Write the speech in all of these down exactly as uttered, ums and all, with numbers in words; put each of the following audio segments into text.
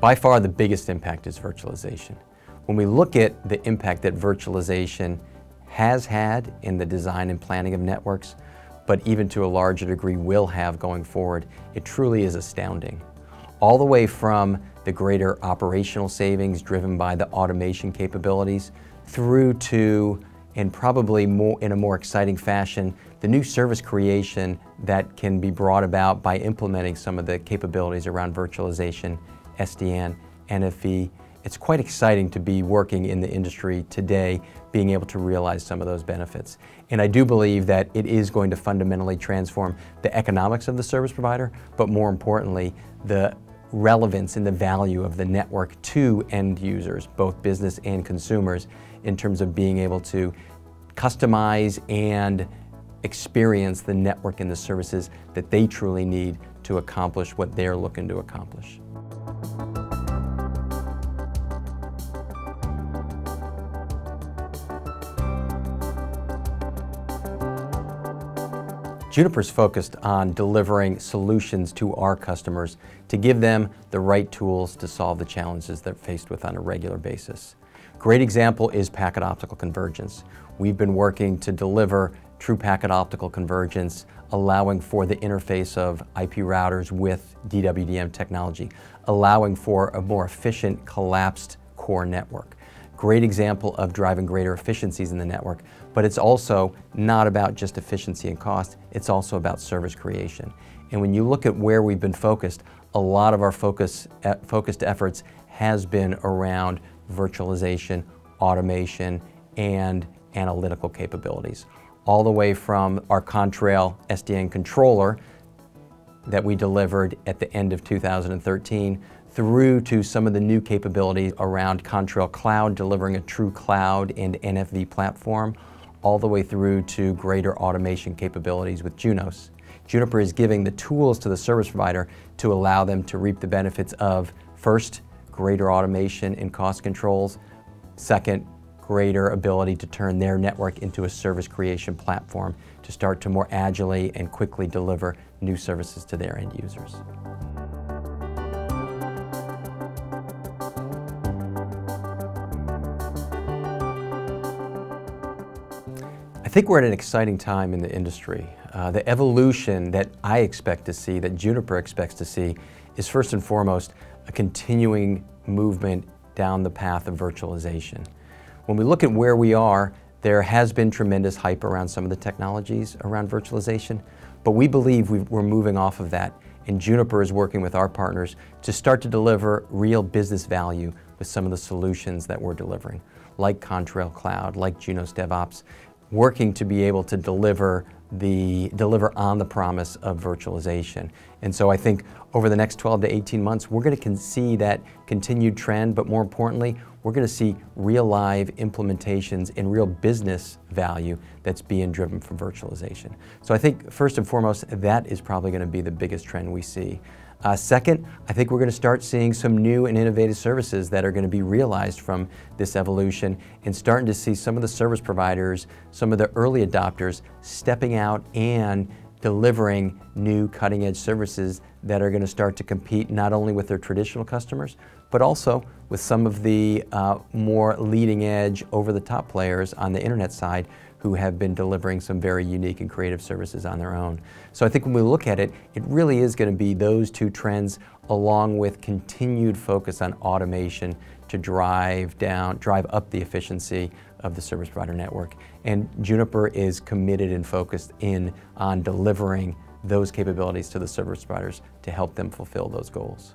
By far the biggest impact is virtualization. When we look at the impact that virtualization has had in the design and planning of networks, but even to a larger degree will have going forward, it truly is astounding. All the way from the greater operational savings driven by the automation capabilities through to, and probably more in a more exciting fashion, the new service creation that can be brought about by implementing some of the capabilities around virtualization, S D N, N F V. It's quite exciting to be working in the industry today, being able to realize some of those benefits. And I do believe that it is going to fundamentally transform the economics of the service provider, but more importantly, the relevance and the value of the network to end users, both business and consumers, in terms of being able to customize and experience the network and the services that they truly need to accomplish what they're looking to accomplish. Juniper's focused on delivering solutions to our customers to give them the right tools to solve the challenges they're faced with on a regular basis. Great example is packet optical convergence. We've been working to deliver true packet optical convergence, allowing for the interface of I P routers with D W D M technology, allowing for a more efficient collapsed core network. Great example of driving greater efficiencies in the network, but it's also not about just efficiency and cost, it's also about service creation. And when you look at where we've been focused, a lot of our focus, focused efforts has been around virtualization, automation, and analytical capabilities. All the way from our Contrail S D N controller that we delivered at the end of two thousand thirteen, through to some of the new capabilities around Contrail Cloud, delivering a true cloud and N F V platform, all the way through to greater automation capabilities with Junos. Juniper is giving the tools to the service provider to allow them to reap the benefits of, first, greater automation and cost controls, second, greater ability to turn their network into a service creation platform to start to more agilely and quickly deliver new services to their end users. I think we're at an exciting time in the industry. Uh, the evolution that I expect to see, that Juniper expects to see, is first and foremost a continuing movement down the path of virtualization. When we look at where we are, there has been tremendous hype around some of the technologies around virtualization, but we believe we've, we're moving off of that, and Juniper is working with our partners to start to deliver real business value with some of the solutions that we're delivering, like Contrail Cloud, like Junos DevOps, working to be able to deliver, the, deliver on the promise of virtualization. And so I think over the next twelve to eighteen months, we're going to see that continued trend, but more importantly, we're going to see real live implementations and real business value that's being driven from virtualization. So I think first and foremost, that is probably going to be the biggest trend we see. Uh, second, I think we're going to start seeing some new and innovative services that are going to be realized from this evolution, and starting to see some of the service providers, some of the early adopters stepping out and delivering new cutting-edge services that are going to start to compete not only with their traditional customers, but also with some of the uh, more leading-edge, over-the-top players on the internet side who have been delivering some very unique and creative services on their own. So I think when we look at it, it really is going to be those two trends, along with continued focus on automation to drive down, drive up the efficiency of the service provider network. And Juniper is committed and focused in on delivering those capabilities to the service providers to help them fulfill those goals.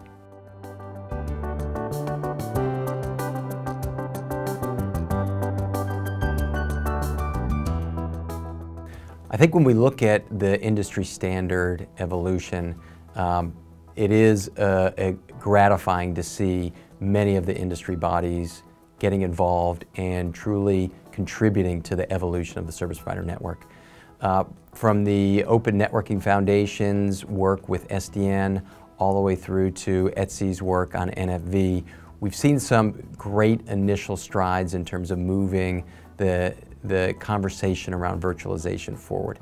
I think when we look at the industry standard evolution, um, it is uh, a gratifying to see many of the industry bodies getting involved and truly contributing to the evolution of the service provider network. Uh, from the Open Networking Foundation's work with S D N all the way through to E T S I's work on N F V, we've seen some great initial strides in terms of moving the the conversation around virtualization forward.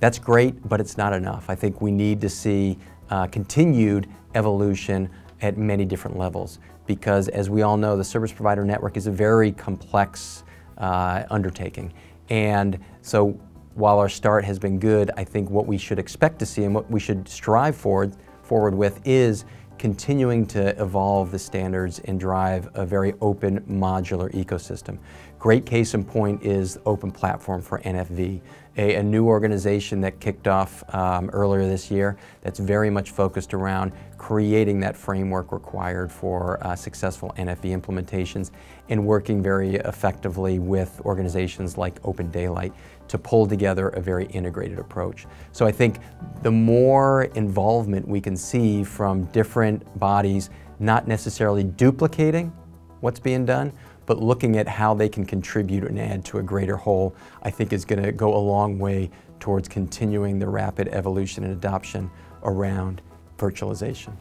That's great, but it's not enough. I think we need to see uh, continued evolution at many different levels, because as we all know, the service provider network is a very complex uh, undertaking. And so while our start has been good, I think what we should expect to see and what we should strive forward, forward with is continuing to evolve the standards and drive a very open modular ecosystem. Great case in point is Open Platform for N F V, a, a new organization that kicked off um, earlier this year that's very much focused around creating that framework required for uh, successful N F V implementations and working very effectively with organizations like Open Daylight to pull together a very integrated approach. So I think the more involvement we can see from different bodies, not necessarily duplicating what's being done, but looking at how they can contribute and add to a greater whole, I think is going to go a long way towards continuing the rapid evolution and adoption around virtualization.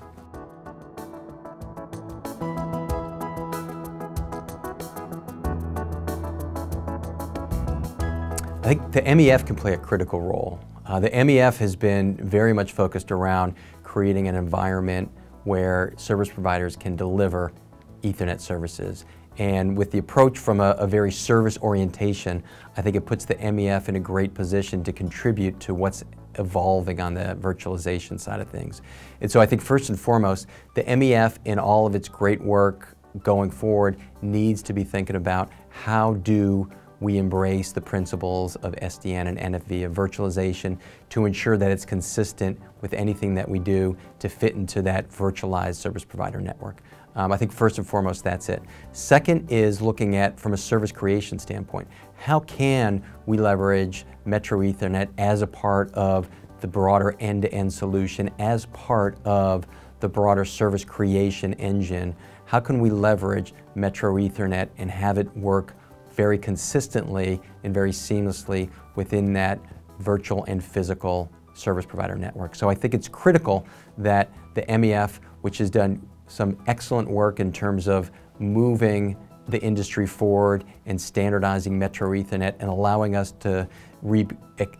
I think the M E F can play a critical role. Uh, the M E F has been very much focused around creating an environment where service providers can deliver Ethernet services. And with the approach from a, a very service orientation, I think it puts the M E F in a great position to contribute to what's evolving on the virtualization side of things. And so I think first and foremost, the M E F in all of its great work going forward needs to be thinking about how do we embrace the principles of S D N and N F V, of virtualization, to ensure that it's consistent with anything that we do to fit into that virtualized service provider network. Um, I think first and foremost that's it. Second is looking at, from a service creation standpoint, how can we leverage Metro Ethernet as a part of the broader end-to-end solution, as part of the broader service creation engine? How can we leverage Metro Ethernet and have it work very consistently and very seamlessly within that virtual and physical service provider network? So I think it's critical that the M E F, which has done some excellent work in terms of moving the industry forward and standardizing Metro Ethernet and allowing us to reap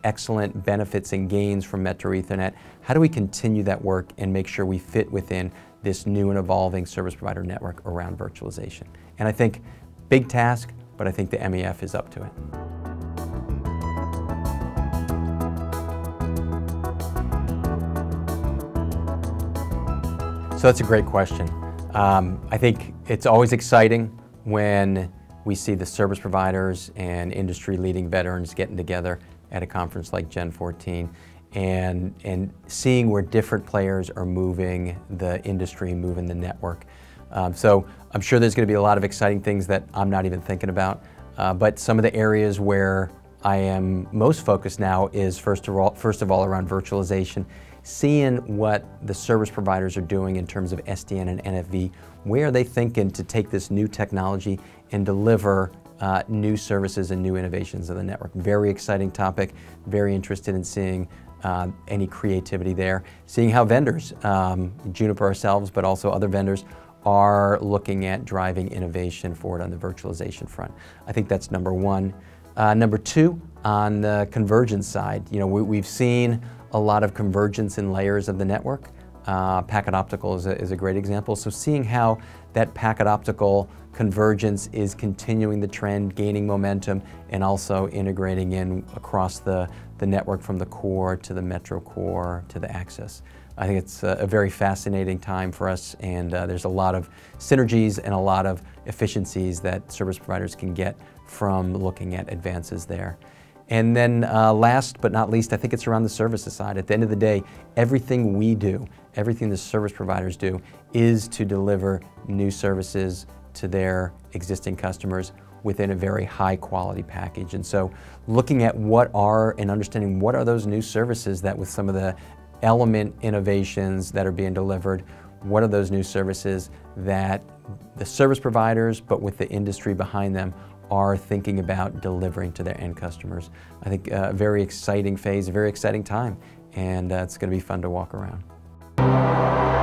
excellent benefits and gains from Metro Ethernet, how do we continue that work and make sure we fit within this new and evolving service provider network around virtualization? And I think big task, but I think the M E F is up to it. So that's a great question. Um, I think it's always exciting when we see the service providers and industry-leading veterans getting together at a conference like Gen fourteen and, and seeing where different players are moving the industry, moving the network. Um, so I'm sure there's going to be a lot of exciting things that I'm not even thinking about, uh, but some of the areas where I am most focused now is first of all, first of all around virtualization, seeing what the service providers are doing in terms of S D N and N F V, where are they thinking to take this new technology and deliver uh, new services and new innovations of the network. Very exciting topic, very interested in seeing Uh, any creativity there, seeing how vendors, um, Juniper ourselves, but also other vendors, are looking at driving innovation forward on the virtualization front. I think that's number one. Uh, number two, on the convergence side, you know, we, we've seen a lot of convergence in layers of the network. Uh, packet optical is a, is a great example. So seeing how that packet optical convergence is continuing the trend, gaining momentum, and also integrating in across the, the network from the core to the metro core to the access. I think it's a, a very fascinating time for us, and uh, there's a lot of synergies and a lot of efficiencies that service providers can get from looking at advances there. And then uh, last but not least, I think it's around the services side. At the end of the day, everything we do, everything the service providers do, is to deliver new services to their existing customers within a very high quality package. And so looking at what are and understanding what are those new services that, with some of the element innovations that are being delivered, what are those new services that the service providers, but with the industry behind them, are thinking about delivering to their end customers. I think a very exciting phase, a very exciting time, and uh, it's going to be fun to walk around.